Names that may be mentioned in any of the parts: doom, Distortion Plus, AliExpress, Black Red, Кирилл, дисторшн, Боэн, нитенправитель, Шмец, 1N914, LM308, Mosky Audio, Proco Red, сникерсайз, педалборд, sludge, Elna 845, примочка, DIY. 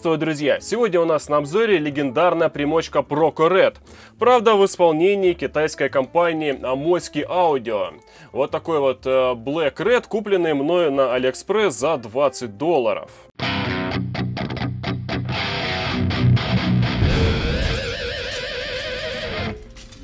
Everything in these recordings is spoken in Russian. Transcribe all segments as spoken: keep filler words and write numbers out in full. Приветствую, друзья! Сегодня у нас на обзоре легендарная примочка Proco Red. Правда, в исполнении китайской компании Mosky Audio. Вот такой вот Black Red, купленный мною на AliExpress за двадцать долларов.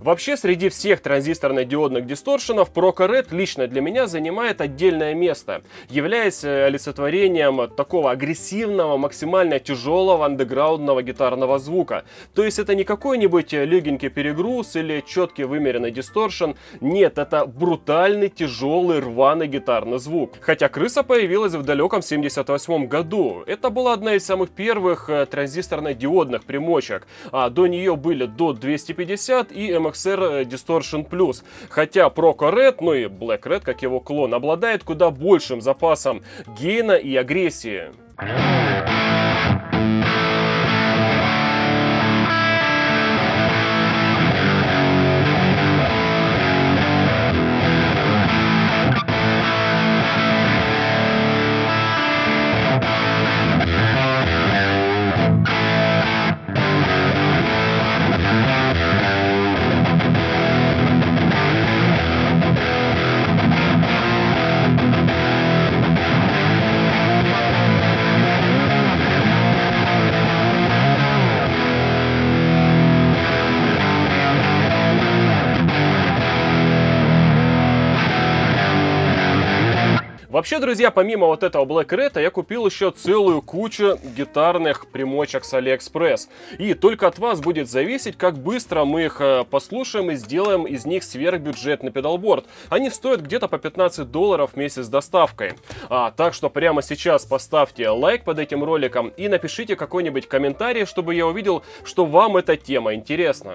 Вообще, среди всех транзисторно-диодных дисторшенов Proco Red лично для меня занимает отдельное место, являясь олицетворением такого агрессивного, максимально тяжелого андеграундного гитарного звука. То есть это не какой-нибудь легенький перегруз или четкий вымеренный дисторшен. Нет, это брутальный, тяжелый, рваный гитарный звук. Хотя крыса появилась в далеком семьдесят восьмом году. Это была одна из самых первых транзисторно-диодных примочек. А до нее были дот двести пятьдесят и эм икс ар Distortion Plus. Хотя Proco Red, ну и Black Red, как его клон, обладает куда большим запасом гейна и агрессии. Вообще, друзья, помимо вот этого Black Red, я купил еще целую кучу гитарных примочек с AliExpress. И только от вас будет зависеть, как быстро мы их послушаем и сделаем из них сверхбюджетный педалборд. Они стоят где-то по пятнадцать долларов вместе с доставкой. А, так что прямо сейчас поставьте лайк под этим роликом и напишите какой-нибудь комментарий, чтобы я увидел, что вам эта тема интересна.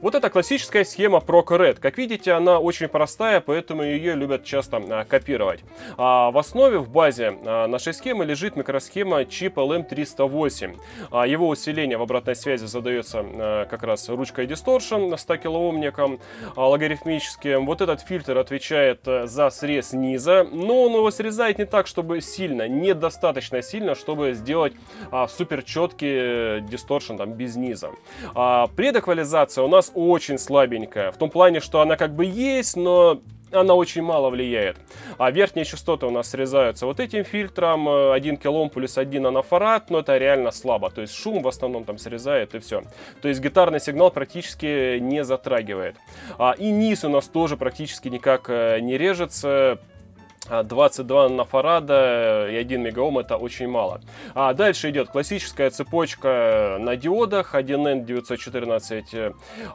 Вот это классическая схема Proco Red. Как видите, она очень простая, поэтому ее любят часто копировать. А в основе, в базе нашей схемы лежит микросхема чип эл эм триста восемь. А его усиление в обратной связи задается как раз ручкой Distortion ста килоомником логарифмическим. Вот этот фильтр отвечает за срез низа, но он его срезает не так, чтобы сильно, недостаточно сильно, чтобы сделать супер четкий Distortion там, без низа. А предэквализация у нас очень слабенькая, в том плане, что она как бы есть, но она очень мало влияет. А верхние частоты у нас срезаются вот этим фильтром, один килоом плюс один нанофарад, но это реально слабо, то есть шум в основном там срезает и все. То есть гитарный сигнал практически не затрагивает. А, и низ у нас тоже практически никак не режется. двадцать два нанофарада и один мегаом это очень мало. А дальше идет классическая цепочка на диодах один эн девятьсот четырнадцать,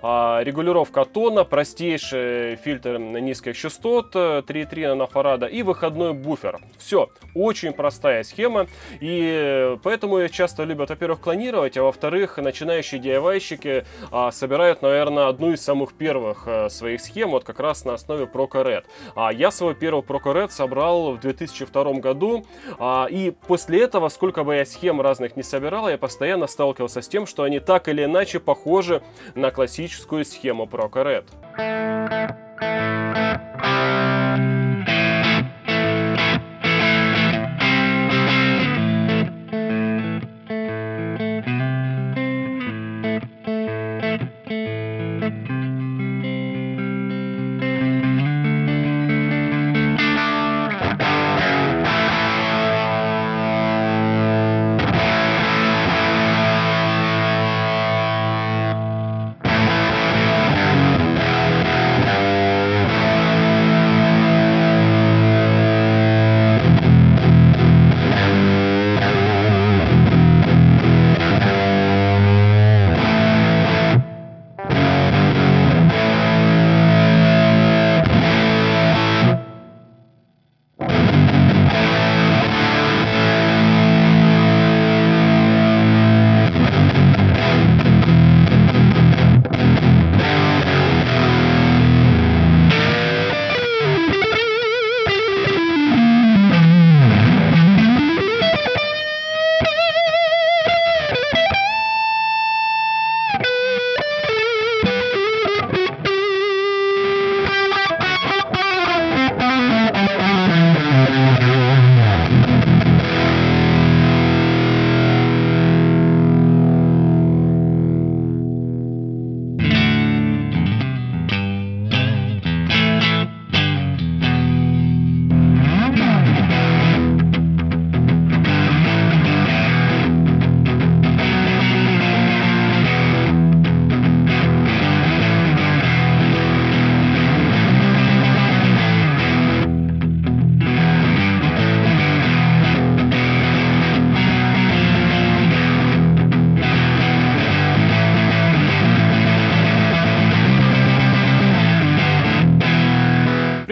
а, регулировка тона, простейший фильтр низких частот три и три нанофарада и выходной буфер. Все, очень простая схема, и поэтому ее часто любят, во-первых, клонировать, а во-вторых, начинающие ди ай вай-щики а, собирают, наверное, одну из самых первых а, своих схем, вот как раз на основе Proco Red. А я свой первый Proco Red собрал в две тысячи втором году, а, и после этого, сколько бы я схем разных не собирал, я постоянно сталкивался с тем, что они так или иначе похожи на классическую схему Proco Red.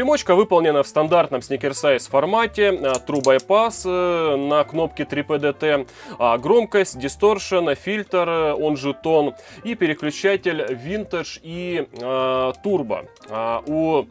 Примочка выполнена в стандартном сникерсайз формате, True Bypass на кнопке три пэ дэ тэ, громкость, дисторшн, фильтр, он же тон, и переключатель Vintage и Turbo. У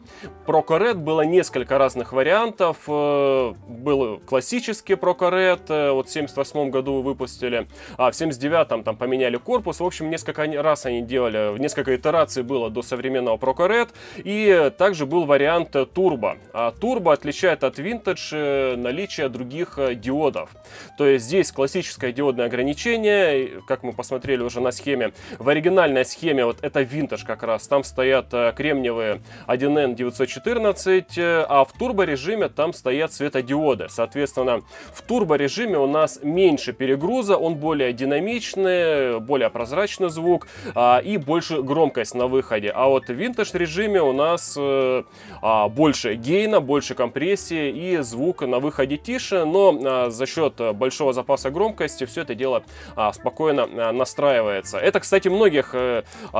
Proco Red было несколько разных вариантов. Был классический Proco Red, вот в семьдесят восьмом году выпустили, а в семьдесят девятом там поменяли корпус. В общем, несколько раз они делали, несколько итераций было до современного Proco Red. И также был вариант Turbo. А Turbo отличает от Vintage наличие других диодов. То есть здесь классическое диодное ограничение, как мы посмотрели уже на схеме. В оригинальной схеме, вот это Vintage как раз, там стоят кремниевые один эн девятьсот четырнадцать, а в Turbo режиме там стоят светодиоды. Соответственно, в Turbo режиме у нас меньше перегруза, он более динамичный, более прозрачный звук и больше громкость на выходе. А вот в Vintage режиме у нас больше гейна, больше компрессии и звук на выходе тише, но за счет большого запаса громкости все это дело спокойно настраивается. Это, кстати, многих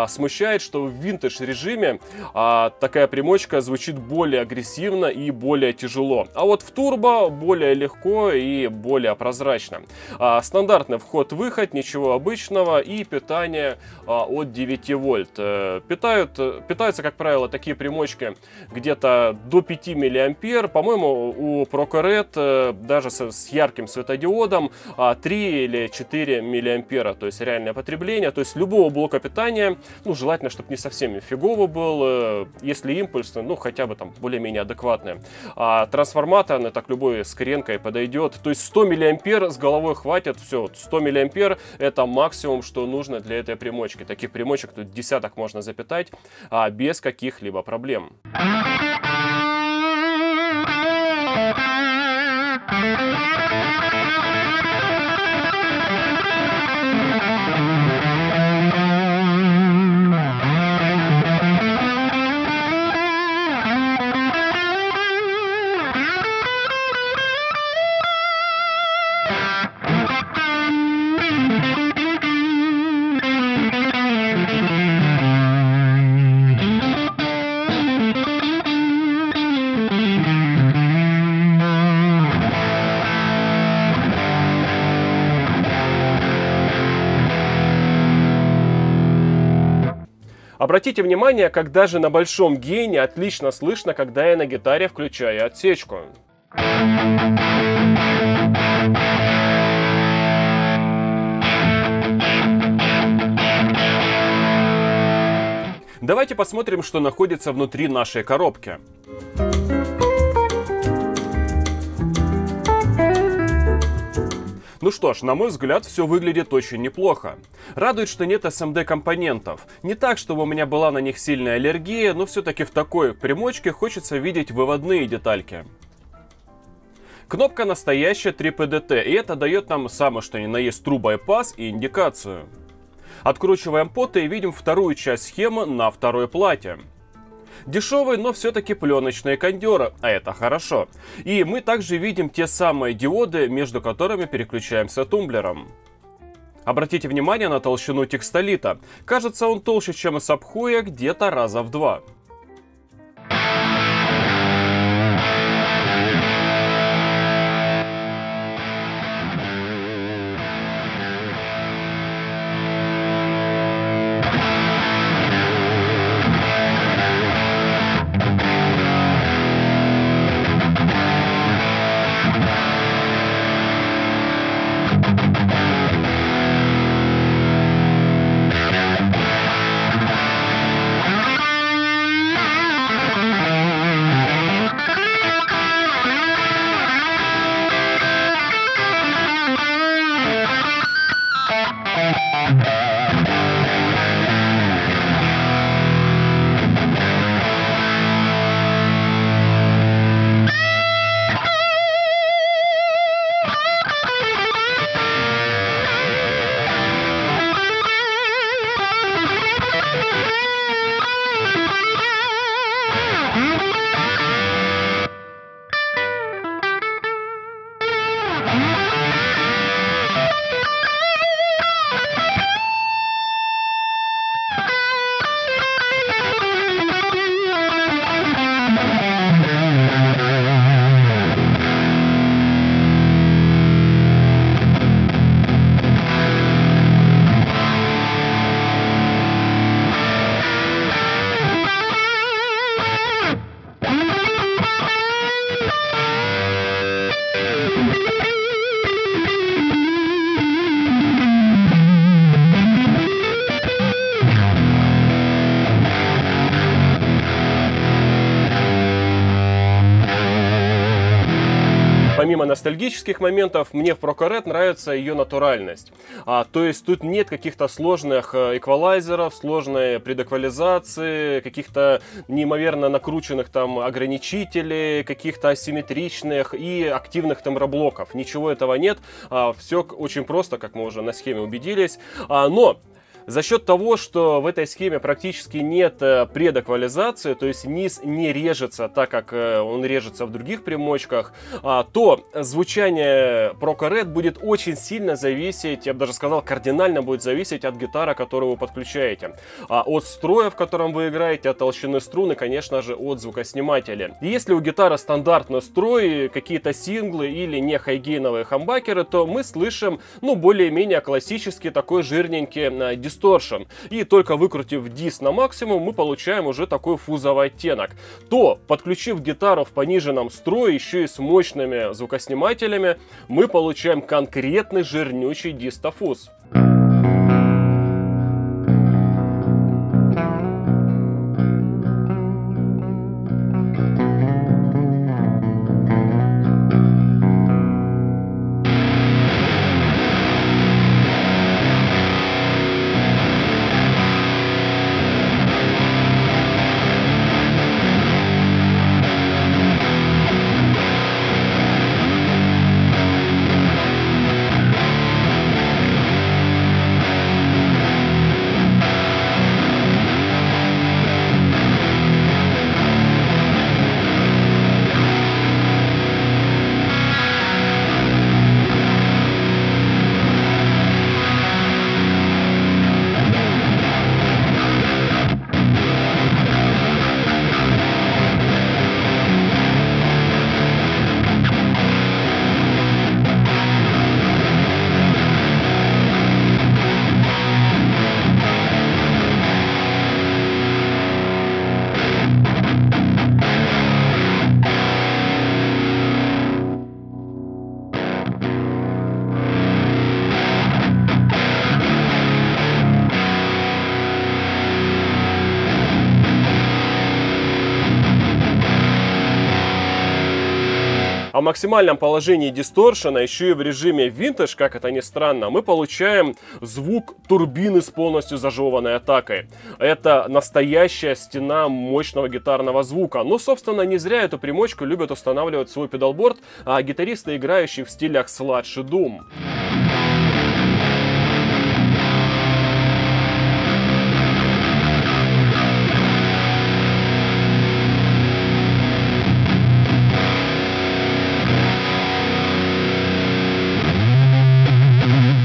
смущает, что в Vintage режиме такая примочка звучит более агрессивно и более тяжело, а вот в Turbo более легко и более прозрачно. Стандартный вход-выход, ничего обычного, и питание от девяти вольт. Питают, питаются, как правило, такие примочки где-то до пяти миллиампер. По-моему, у Proco Red даже с ярким светодиодом три или четыре миллиампера, то есть реальное потребление. То есть любого блока питания, ну, желательно, чтобы не совсем фигово был, если импульсный, ну, хотя бы там более-менее адекватный. А трансформаторный, так любой с кренкой подойдет. То есть сто миллиампер с головой хватит, все, сто миллиампер это максимум, что нужно для этой примочки. Таких примочек тут десяток можно запитать а, без каких-либо проблем. Обратите внимание, как даже на большом гейне отлично слышно, когда я на гитаре включаю отсечку. Давайте посмотрим, что находится внутри нашей коробки. Ну что ж, на мой взгляд, все выглядит очень неплохо. Радует, что нет эс эм дэ-компонентов. Не так, чтобы у меня была на них сильная аллергия, но все-таки в такой примочке хочется видеть выводные детальки. Кнопка настоящая три пэ дэ тэ, и это дает нам самое что ни на есть True Bypass и индикацию. Откручиваем поты и видим вторую часть схемы на второй плате. Дешевые, но все-таки пленочные кондеры, а это хорошо. И мы также видим те самые диоды, между которыми переключаемся тумблером. Обратите внимание на толщину текстолита. Кажется, он толще, чем у Сабхуя, где-то раза в два. помимо ностальгических моментов, мне в Proco Red нравится ее натуральность. А, то есть тут нет каких-то сложных эквалайзеров, сложной предэквализации, каких-то неимоверно накрученных там ограничителей, каких-то асимметричных и активных темброблоков. Ничего этого нет. А, все очень просто, как мы уже на схеме убедились. А, но... За счет того, что в этой схеме практически нет предэквализации, то есть низ не режется так, как он режется в других примочках, то звучание Proco Red будет очень сильно зависеть, я бы даже сказал, кардинально будет зависеть от гитары, которую вы подключаете, от строя, в котором вы играете, от толщины струн и, конечно же, от звукоснимателя. Если у гитары стандартный строй, какие-то синглы или не хайгейновые хамбакеры, то мы слышим, ну, более-менее классический такой жирненький дисторшн. И только выкрутив дис на максимум, мы получаем уже такой фузовый оттенок. То, подключив гитару в пониженном строе, еще и с мощными звукоснимателями, мы получаем конкретный жирнючий дистофуз. О максимальном положении дисторшена, еще и в режиме винтаж, как это ни странно, мы получаем звук турбины с полностью зажеванной атакой. Это настоящая стена мощного гитарного звука. Но, собственно, не зря эту примочку любят устанавливать в свой педалборд, а гитаристы, играющие в стилях сладж и дум. Thank you.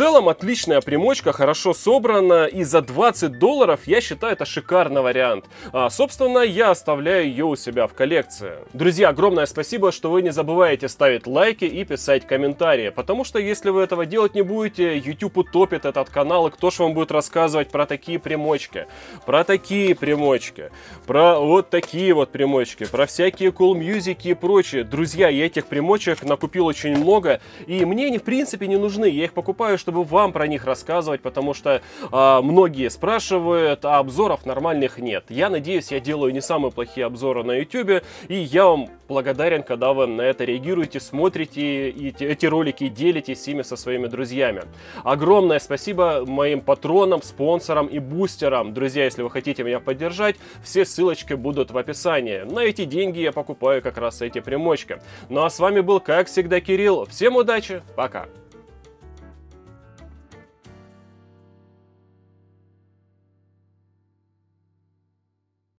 целом отличная примочка, хорошо собрана, и за двадцать долларов я считаю это шикарный вариант. А, собственно, я оставляю ее у себя в коллекции. Друзья, огромное спасибо, что вы не забываете ставить лайки и писать комментарии, потому что если вы этого делать не будете, YouTube утопит этот канал, и кто ж вам будет рассказывать про такие примочки, про такие примочки, про вот такие вот примочки, про всякие cool music и прочее. Друзья, я этих примочек накупил очень много, и мне они в принципе не нужны, я их покупаю, чтобы вам про них рассказывать, потому что а, многие спрашивают, а обзоров нормальных нет. Я надеюсь, я делаю не самые плохие обзоры на YouTube, и я вам благодарен, когда вы на это реагируете, смотрите эти, эти ролики, делитесь ими со своими друзьями. Огромное спасибо моим патронам, спонсорам и бустерам. Друзья, если вы хотите меня поддержать, все ссылочки будут в описании. На эти деньги я покупаю как раз эти примочки. Ну а с вами был, как всегда, Кирилл. Всем удачи, пока!